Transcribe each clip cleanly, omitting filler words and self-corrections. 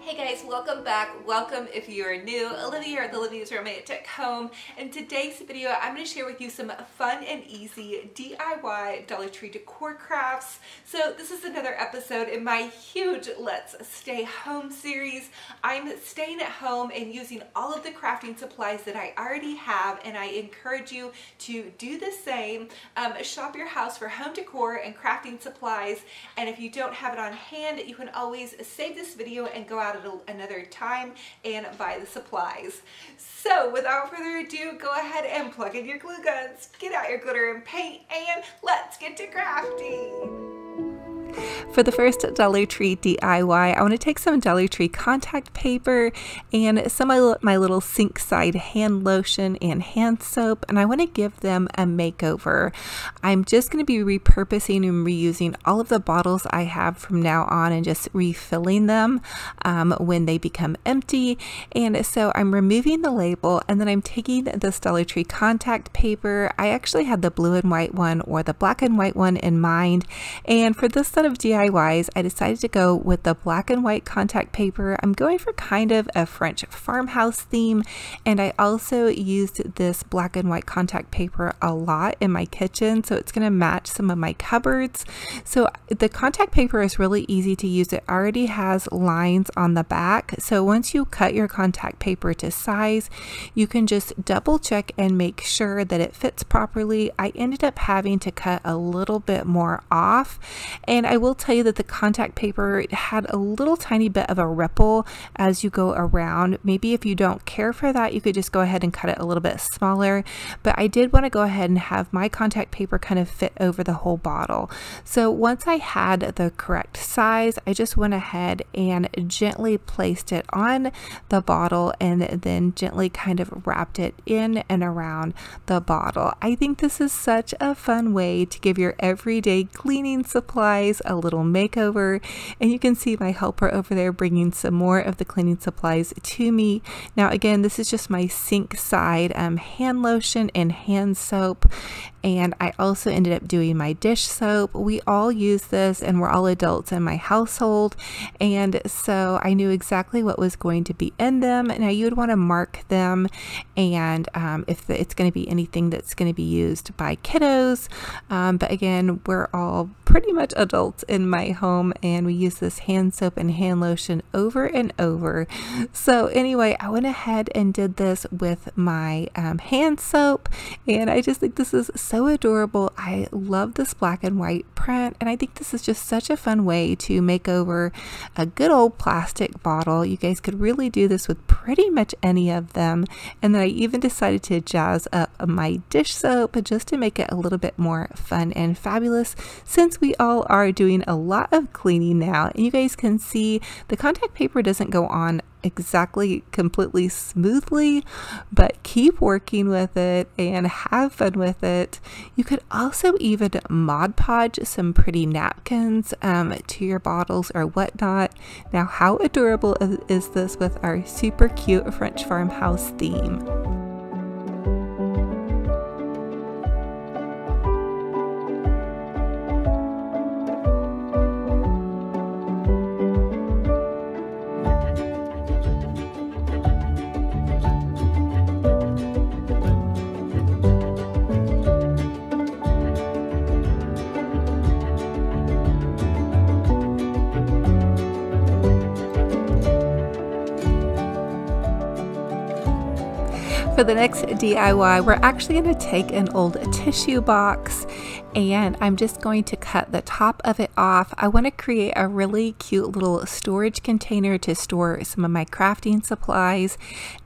Hey guys, welcome back. Welcome if you are new. Olivia here at Olivia's Romantic Home. In today's video, I'm going to share with you some fun and easy DIY Dollar Tree decor crafts. So this is another episode in my huge Let's Stay Home series. I'm staying at home and using all of the crafting supplies that I already have, and I encourage you to do the same. Shop your house for home decor and crafting supplies, and if you don't have it on hand, you can always save this video and go out at another time and buy the supplies. So without further ado, go ahead and plug in your glue guns, get out your glitter and paint, and let's get to crafting. For the first Dollar Tree DIY, I want to take some Dollar Tree contact paper and some of my little sink side hand lotion and hand soap, and I want to give them a makeover. I'm just going to be repurposing and reusing all of the bottles I have from now on and just refilling them when they become empty. And so I'm removing the label, and then I'm taking this Dollar Tree contact paper. I actually had the blue and white one or the black and white one in mind, and for this set of DIYs, I decided to go with the black and white contact paper. I'm going for kind of a French farmhouse theme, and I also used this black and white contact paper a lot in my kitchen, so it's going to match some of my cupboards. So the contact paper is really easy to use. It already has lines on the back, so once you cut your contact paper to size, you can just double check and make sure that it fits properly. I ended up having to cut a little bit more off, and I will tell you that the contact paper had a little tiny bit of a ripple as you go around. Maybe if you don't care for that, you could just go ahead and cut it a little bit smaller, but I did want to go ahead and have my contact paper kind of fit over the whole bottle. So once I had the correct size, I just went ahead and gently placed it on the bottle and then gently kind of wrapped it in and around the bottle. I think this is such a fun way to give your everyday cleaning supplies a little makeover, and you can see my helper over there bringing some more of the cleaning supplies to me. Now again, this is just my sink side hand lotion and hand soap, and I also ended up doing my dish soap. We all use this, and we're all adults in my household, and so I knew exactly what was going to be in them. Now you would want to mark them, and if it's going to be anything that's going to be used by kiddos, but again, we're all pretty much adults in my home, and we use this hand soap and hand lotion over and over. So anyway, I went ahead and did this with my hand soap, and I just think this is so adorable. I love this black and white print, and I think this is just such a fun way to make over a good old plastic bottle. You guys could really do this with pretty much any of them. And then I even decided to jazz up my dish soap just to make it a little bit more fun and fabulous, since we all are doing a lot of cleaning now. And you guys can see the contact paper doesn't go on exactly completely smoothly, but keep working with it and have fun with it. You could also even Mod Podge some pretty napkins to your bottles or whatnot. Now how adorable is this with our super cute French farmhouse theme? For the next DIY, we're actually going to take an old tissue box, and I'm just going to cut the top of it off. I want to create a really cute little storage container to store some of my crafting supplies,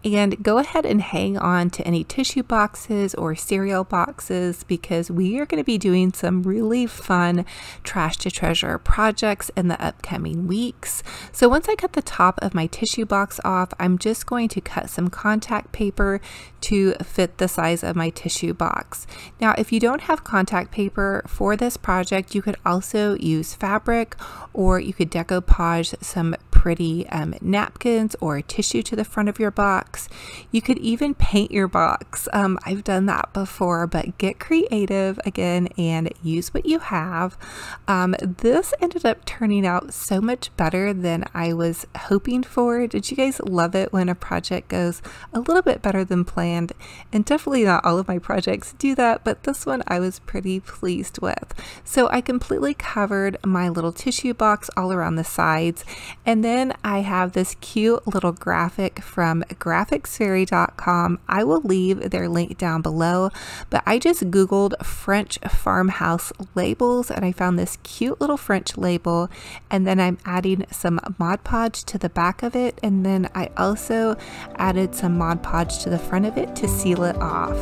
and go ahead and hang on to any tissue boxes or cereal boxes, because we are going to be doing some really fun trash to treasure projects in the upcoming weeks. So once I cut the top of my tissue box off, I'm just going to cut some contact paper to fit the size of my tissue box. Now if you don't have contact paper for this project, you could also use fabric, or you could decoupage some pretty napkins or tissue to the front of your box. You could even paint your box. I've done that before, but get creative again and use what you have. This ended up turning out so much better than I was hoping for. Did you guys love it when a project goes a little bit better than planned? And definitely not all of my projects do that, but this one I was pretty pleased with. So I completely covered my little tissue box all around the sides. And then I have this cute little graphic from graphicsfairy.com. I will leave their link down below, but I just Googled French farmhouse labels and I found this cute little French label. And then I'm adding some Mod Podge to the back of it. And then I also added some Mod Podge to the front of it to seal it off.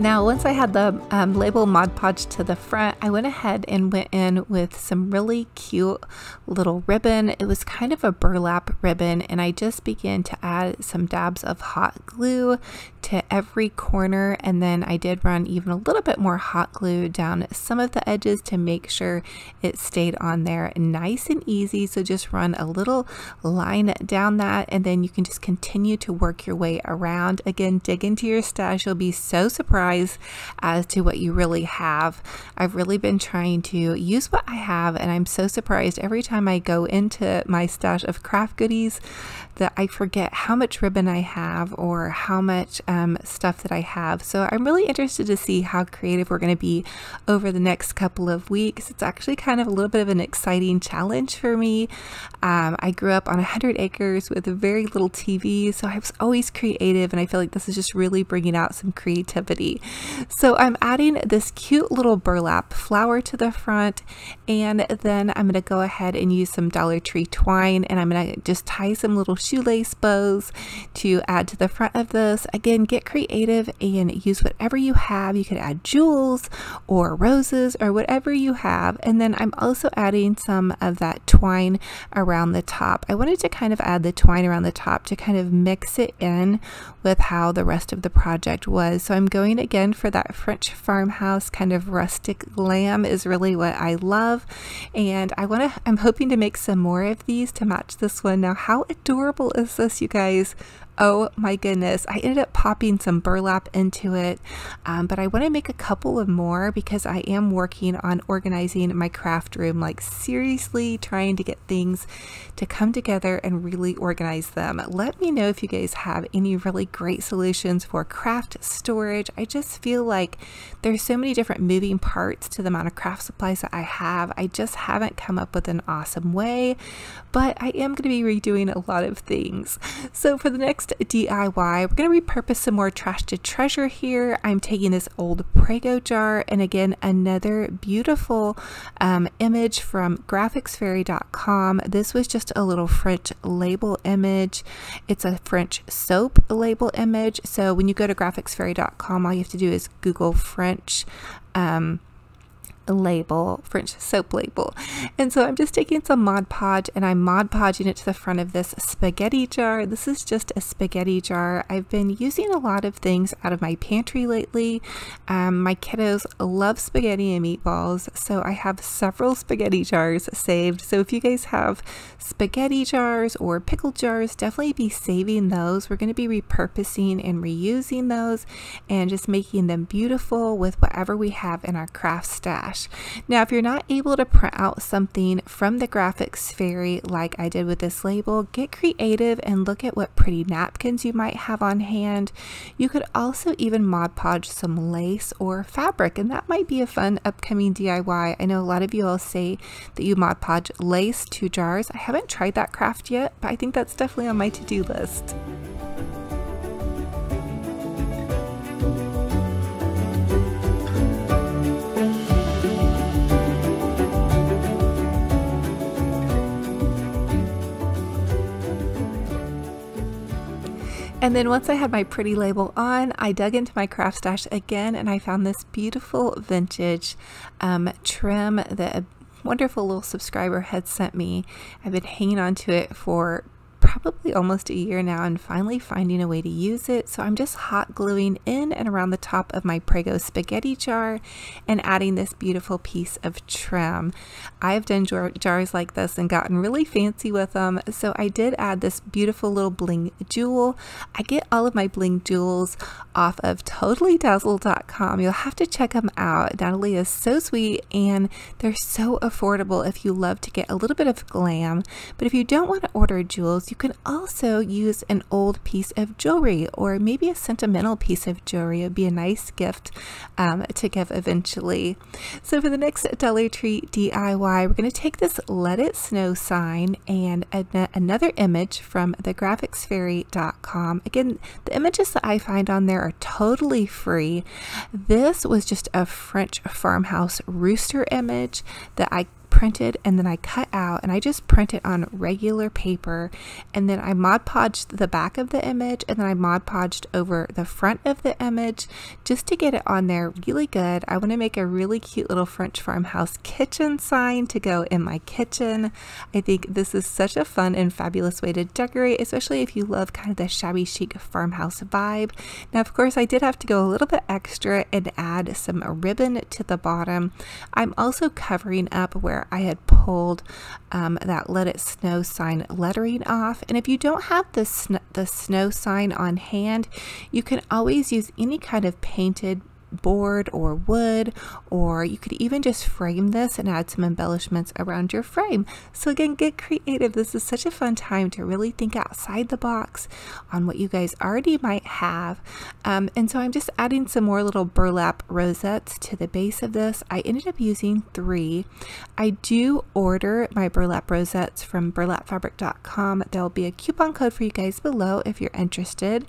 Now, once I had the label Mod Podge to the front, I went ahead and went in with some really cute little ribbon. It was kind of a burlap ribbon, and I just began to add some dabs of hot glue to every corner, and then I did run even a little bit more hot glue down some of the edges to make sure it stayed on there nice and easy. So just run a little line down that, and then you can just continue to work your way around. Again, dig into your stash. You'll be so surprised as to what you really have. I've really been trying to use what I have, and I'm so surprised every time I go into my stash of craft goodies that I forget how much ribbon I have or how much stuff that I have. So I'm really interested to see how creative we're going to be over the next couple of weeks. It's actually kind of a little bit of an exciting challenge for me. I grew up on 100 acres with very little TV, so I was always creative, and I feel like this is just really bringing out some creativity. So I'm adding this cute little burlap flower to the front, and then I'm going to go ahead and use some Dollar Tree twine, and I'm going to just tie some little shoelace bows to add to the front of this. Again, get creative and use whatever you have. You could add jewels or roses or whatever you have. And then I'm also adding some of that twine around the top. I wanted to kind of add the twine around the top to kind of mix it in with how the rest of the project was. So I'm going again for that French farmhouse kind of rustic glam is really what I love, and I'm hoping to make some more of these to match this one. Now, how adorable is this, you guys? Oh my goodness, I ended up popping some burlap into it, but I want to make a couple of more because I am working on organizing my craft room, like seriously trying to get things to come together and really organize them. Let me know if you guys have any really great solutions for craft storage. I just feel like there's so many different moving parts to the amount of craft supplies that I have. I just haven't come up with an awesome way, but I am going to be redoing a lot of things. So for the next DIY, we're going to repurpose some more trash to treasure here. I'm taking this old Prego jar, and again, another beautiful image from graphicsfairy.com. This was just a little French label image. It's a French soap label image. So when you go to graphicsfairy.com, all you have to do is Google French label, French soap label. And so I'm just taking some Mod Podge and I'm Mod Podging it to the front of this spaghetti jar. This is just a spaghetti jar. I've been using a lot of things out of my pantry lately. My kiddos love spaghetti and meatballs, so I have several spaghetti jars saved. So if you guys have spaghetti jars or pickle jars, definitely be saving those. We're going to be repurposing and reusing those and just making them beautiful with whatever we have in our craft stash. Now, if you're not able to print out something from the Graphics Fairy like I did with this label, get creative and look at what pretty napkins you might have on hand. You could also even Mod Podge some lace or fabric, and that might be a fun upcoming DIY. I know a lot of you all say that you Mod Podge lace to jars. I haven't tried that craft yet, but I think that's definitely on my to-do list. And then once I had my pretty label on, I dug into my craft stash again, and I found this beautiful vintage trim that a wonderful little subscriber had sent me. I've been hanging on to it for probably almost a year now and finally finding a way to use it. So I'm just hot gluing in and around the top of my Prego spaghetti jar and adding this beautiful piece of trim. I've done jars like this and gotten really fancy with them. So I did add this beautiful little bling jewel. I get all of my bling jewels off of totallydazzled.com. You'll have to check them out. Natalie is so sweet and they're so affordable if you love to get a little bit of glam. But if you don't want to order jewels, you can also use an old piece of jewelry or maybe a sentimental piece of jewelry. It would be a nice gift to give eventually. So for the next Dollar Tree DIY, we're going to take this Let It Snow sign and another image from the graphicsfairy.com. Again, the images that I find on there are totally free. This was just a French farmhouse rooster image that I printed and then I cut out, and I just print it on regular paper, and then I Mod Podged the back of the image, and then I Mod Podged over the front of the image just to get it on there really good. I want to make a really cute little French farmhouse kitchen sign to go in my kitchen. I think this is such a fun and fabulous way to decorate, especially if you love kind of the shabby chic farmhouse vibe. Now of course I did have to go a little bit extra and add some ribbon to the bottom. I'm also covering up where I had pulled that Let It Snow sign lettering off. And if you don't have the snow sign on hand, you can always use any kind of painted board or wood, or you could even just frame this and add some embellishments around your frame. So again, get creative. This is such a fun time to really think outside the box on what you guys already might have. And so I'm just adding some more little burlap rosettes to the base of this. I ended up using 3. I do order my burlap rosettes from burlapfabric.com. There'll be a coupon code for you guys below if you're interested.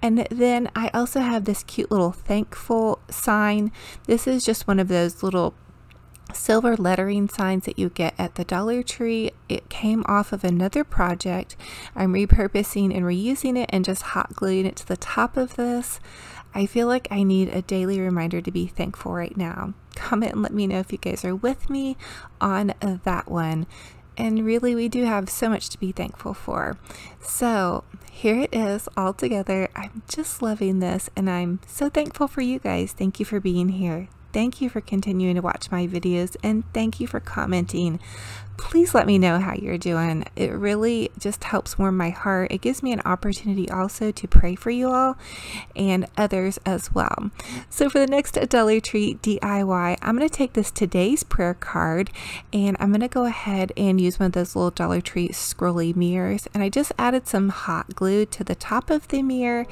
And then I also have this cute little thankful sign. This is just one of those little silver lettering signs that you get at the Dollar Tree. It came off of another project. I'm repurposing and reusing it and just hot gluing it to the top of this. I feel like I need a daily reminder to be thankful right now. Comment and let me know if you guys are with me on that one. And really, we do have so much to be thankful for. So here it is all together. I'm just loving this, and I'm so thankful for you guys. Thank you for being here. Thank you for continuing to watch my videos, and thank you for commenting. Please let me know how you're doing. It really just helps warm my heart. It gives me an opportunity also to pray for you all and others as well. So for the next Dollar Tree DIY, I'm going to take this today's prayer card, and I'm going to go ahead and use one of those little Dollar Tree scrolly mirrors. And I just added some hot glue to the top of the mirror,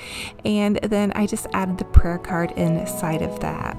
and then I just added the prayer card inside of that.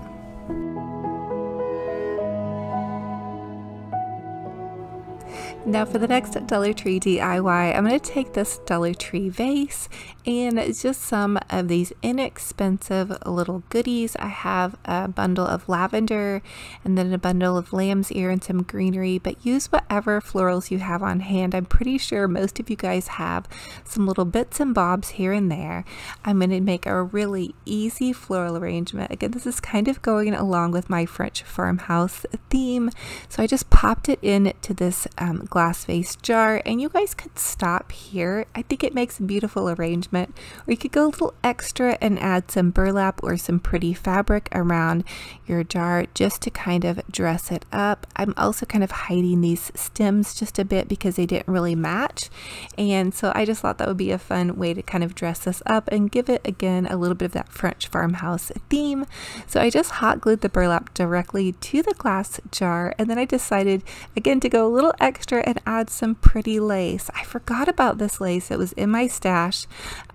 Now for the next Dollar Tree DIY, I'm going to take this Dollar Tree vase and just some of these inexpensive little goodies. I have a bundle of lavender and then a bundle of lamb's ear and some greenery, but use whatever florals you have on hand. I'm pretty sure most of you guys have some little bits and bobs here and there. I'm going to make a really easy floral arrangement. Again, this is kind of going along with my French farmhouse theme. So I just popped it into this glass vase jar, and you guys could stop here. I think it makes a beautiful arrangement, or you could go a little extra and add some burlap or some pretty fabric around your jar just to kind of dress it up. I'm also kind of hiding these stems just a bit because they didn't really match, and so I just thought that would be a fun way to kind of dress this up and give it again a little bit of that French farmhouse theme. So I just hot glued the burlap directly to the glass jar, and then I decided again to go a little extra and add some pretty lace. I forgot about this lace. It was in my stash,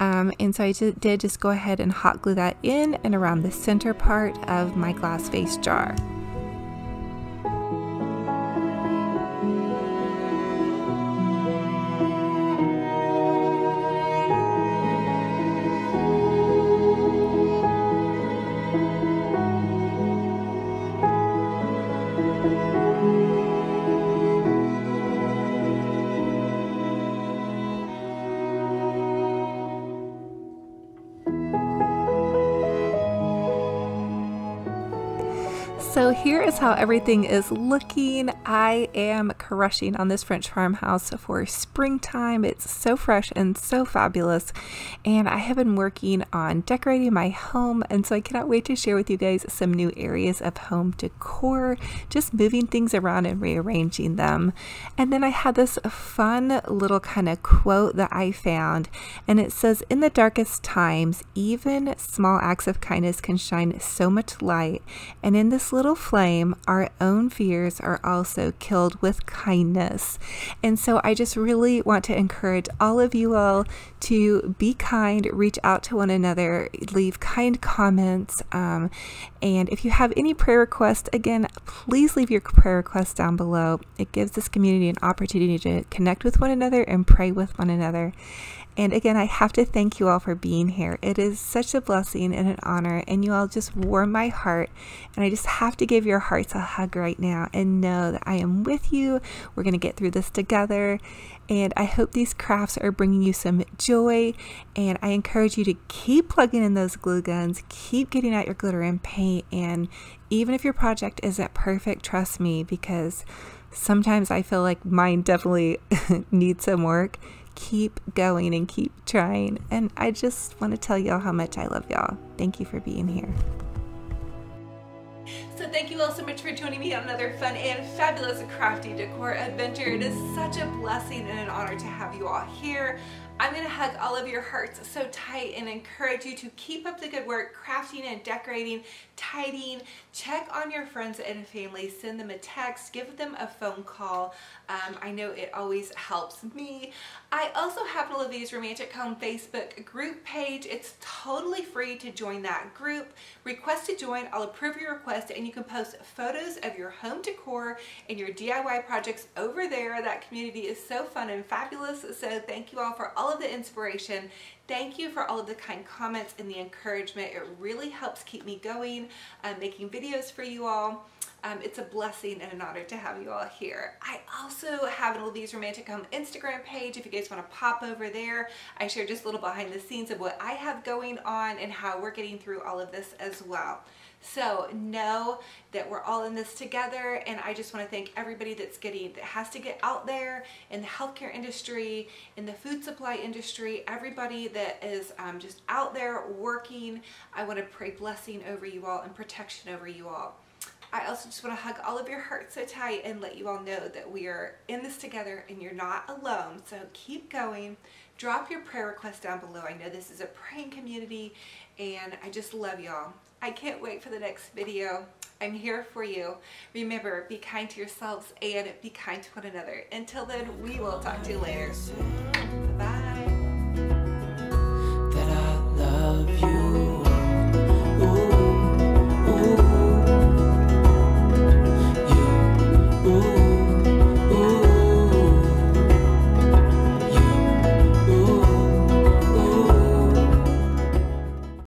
and so I did just go ahead and hot glue that in and around the center part of my glass vase jar. So here is how everything is looking. I am crushing on this French farmhouse for springtime. It's so fresh and so fabulous. And I have been working on decorating my home, and so I cannot wait to share with you guys some new areas of home decor, just moving things around and rearranging them. And then I had this fun little kind of quote that I found, and it says, "In the darkest times, even small acts of kindness can shine so much light, and in this little flame, our own fears are also killed with kindness." And so I just really want to encourage all of you all to be kind, reach out to one another, leave kind comments, and if you have any prayer requests, again, please leave your prayer requests down below. It gives this community an opportunity to connect with one another and pray with one another. And again, I have to thank you all for being here. It is such a blessing and an honor, and you all just warm my heart, and I just have to give your hearts a hug right now and know that I am with you. We're going to get through this together, and I hope these crafts are bringing you some joy, and I encourage you to keep plugging in those glue guns, keep getting out your glitter and paint, and even if your project isn't perfect, trust me, because sometimes I feel like mine definitely needs some work. Keep going and keep trying, and I just want to tell y'all how much I love y'all. Thank you for being here. So thank you all so much for joining me on another fun and fabulous crafty decor adventure. It is such a blessing and an honor to have you all here. I'm going to hug all of your hearts so tight and encourage you to keep up the good work, crafting and decorating, tidying. Check on your friends and family, send them a text, give them a phone call. I know it always helps me. I also have an Olivia's Romantic Home Facebook group page. It's totally free to join that group. Request to join, I'll approve your request, and you can post photos of your home decor and your DIY projects over there. That community is so fun and fabulous, so thank you all for all of the inspiration. Thank you for all of the kind comments and the encouragement. It really helps keep me going, making videos for you all. It's a blessing and an honor to have you all here. I also have an Olivia's Romantic Home Instagram page if you guys want to pop over there. I share just a little behind the scenes of what I have going on and how we're getting through all of this as well. So know that we're all in this together, and I just want to thank everybody that has to get out there in the healthcare industry, in the food supply industry, everybody that is just out there working. I want to pray blessing over you all and protection over you all. I also just want to hug all of your hearts so tight and let you all know that we are in this together and you're not alone. So keep going. Drop your prayer requests down below. I know this is a praying community, and I just love y'all. I can't wait for the next video. I'm here for you. Remember, be kind to yourselves and be kind to one another. Until then, we will talk to you later.